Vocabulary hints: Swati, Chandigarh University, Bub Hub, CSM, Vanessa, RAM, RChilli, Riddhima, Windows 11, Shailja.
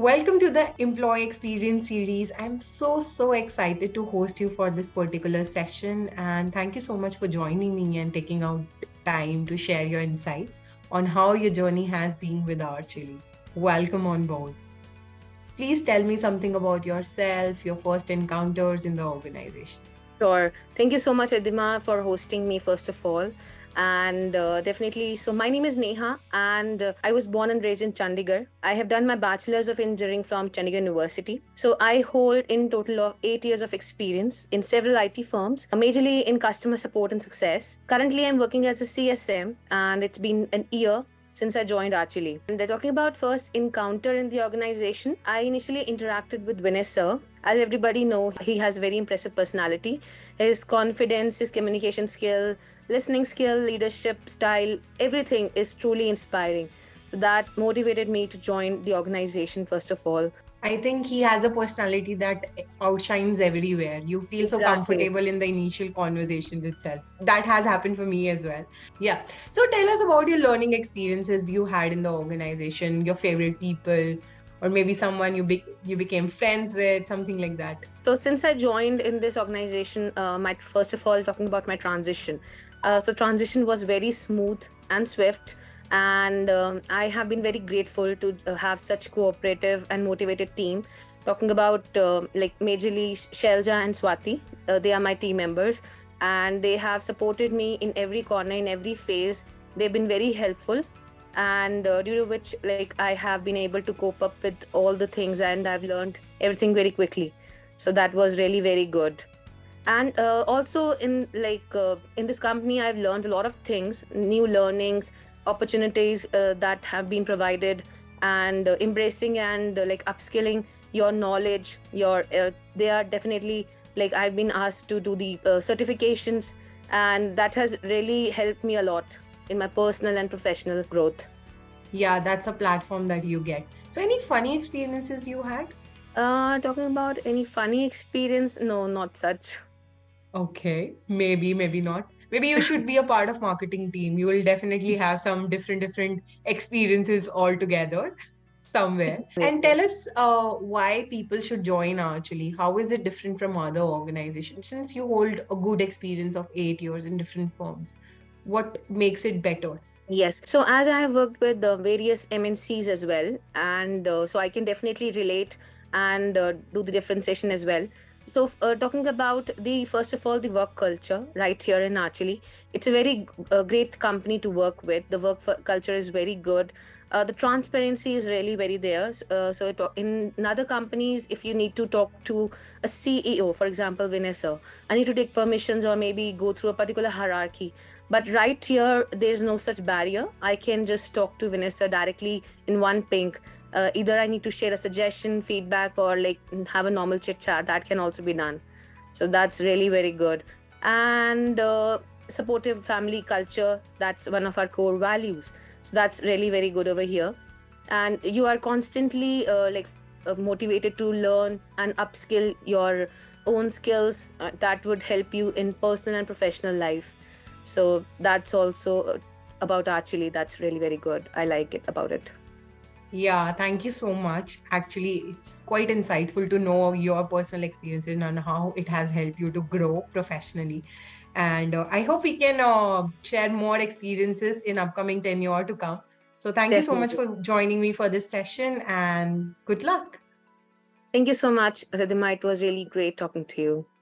Welcome to the Employee Experience series. I'm so excited to host you for this particular session, and thank you so much for joining me and taking out time to share your insights on how your journey has been with RChilli. Welcome on board. Please tell me something about yourself, your first encounters in the organization. Sure. Thank you so much, Riddhima, for hosting me, first of all. And definitely, so my name is Neha, and I was born and raised in Chandigarh. I have done my Bachelor's of Engineering from Chandigarh University. So I hold in total of 8 years of experience in several IT firms, majorly in customer support and success. Currently, I'm working as a CSM, and it's been a year since I joined RChilli. And talking about first encounter in the organization, I initially interacted with Vanessa. As everybody knows, he has very impressive personality. His confidence, his communication skill, listening skill, leadership style, everything is truly inspiring. That motivated me to join the organization, first of all. I think he has a personality that outshines everywhere. You feel so comfortable in the initial conversation itself. That has happened for me as well. Yeah. So tell us about your learning experiences you had in the organization, your favorite people, or maybe someone you became friends with, something like that. So since I joined in this organization, first of all, talking about my transition. So transition was very smooth and swift. And I have been very grateful to have such cooperative and motivated team. Talking about majorly Shailja and Swati, they are my team members, and they have supported me in every corner, in every phase. They've been very helpful, and due to which I have been able to cope up with all the things, and I've learned everything very quickly. So that was really very good. And also in this company, I've learned a lot of things, new learnings, opportunities that have been provided, and embracing and upskilling your knowledge. They are definitely I've been asked to do the certifications, and that has really helped me a lot in my personal and professional growth. Yeah, that's a platform that you get. So any funny experiences you had? Talking about any funny experience, no, not such. Okay, maybe not. Maybe you should be a part of marketing team. You will definitely have some different experiences all together somewhere. And tell us why people should join RChilli. How is it different from other organizations? Since you hold a good experience of 8 years in different firms, what makes it better? Yes. So as I have worked with the various MNCs as well, and so I can definitely relate and do the differentiation as well. So talking about first of all the work culture right here in RChilli, it's a very great company to work with. The work culture is very good. The transparency is really very there. So in other companies, if you need to talk to a CEO, for example, Vanessa, I need to take permissions or maybe go through a particular hierarchy. But right here, there's no such barrier. I can just talk to Vanessa directly in one ping. Either I need to share a suggestion, feedback, or have a normal chit chat. That can also be done. So that's really very good. And supportive family culture, that's one of our core values. So that's really very good over here. And you are constantly motivated to learn and upskill your own skills. That would help you in personal and professional life. So that's also about RChilli. That's really very good. I like it about it. Yeah, thank you so much. Actually, it's quite insightful to know your personal experiences and how it has helped you to grow professionally. And I hope we can share more experiences in upcoming tenure to come. So thank you so much for joining me for this session, and good luck. Thank you so much, Riddhima. It was really great talking to you.